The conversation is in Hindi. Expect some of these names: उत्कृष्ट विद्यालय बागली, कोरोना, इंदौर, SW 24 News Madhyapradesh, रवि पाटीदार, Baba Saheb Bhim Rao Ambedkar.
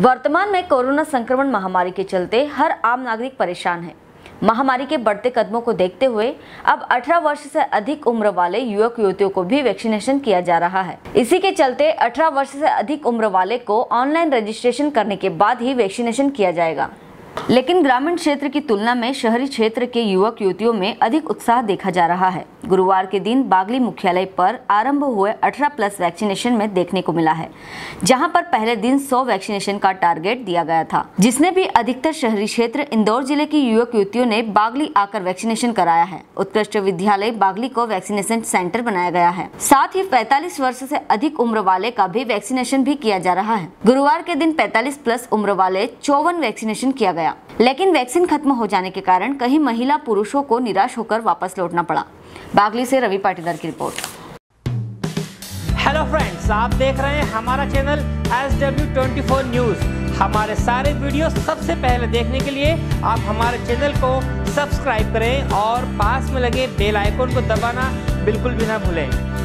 वर्तमान में कोरोना संक्रमण महामारी के चलते हर आम नागरिक परेशान है। महामारी के बढ़ते कदमों को देखते हुए अब 18 वर्ष से अधिक उम्र वाले युवक युवतियों को भी वैक्सीनेशन किया जा रहा है। इसी के चलते 18 वर्ष से अधिक उम्र वाले को ऑनलाइन रजिस्ट्रेशन करने के बाद ही वैक्सीनेशन किया जाएगा। लेकिन ग्रामीण क्षेत्र की तुलना में शहरी क्षेत्र के युवक युवतियों में अधिक उत्साह देखा जा रहा है। गुरुवार के दिन बागली मुख्यालय पर आरंभ हुए 18+ वैक्सीनेशन में देखने को मिला है, जहां पर पहले दिन 100 वैक्सीनेशन का टारगेट दिया गया था, जिसमें भी अधिकतर शहरी क्षेत्र इंदौर जिले की युवक युवतियों ने बागली आकर वैक्सीनेशन कराया है। उत्कृष्ट विद्यालय बागली को वैक्सीनेशन सेंटर बनाया गया है। साथ ही 45 वर्ष से अधिक उम्र वाले का भी वैक्सीनेशन भी किया जा रहा है। गुरुवार के दिन 45+ उम्र वाले 54 वैक्सीनेशन किया गया, लेकिन वैक्सीन खत्म हो जाने के कारण कई महिला पुरुषों को निराश होकर वापस लौटना पड़ा। बागली से रवि पाटीदार की रिपोर्ट। हेलो फ्रेंड्स, आप देख रहे हैं हमारा चैनल SW 24 न्यूज। हमारे सारे वीडियो सबसे पहले देखने के लिए आप हमारे चैनल को सब्सक्राइब करें और पास में लगे बेल आइकन को दबाना बिल्कुल भी ना भूलें।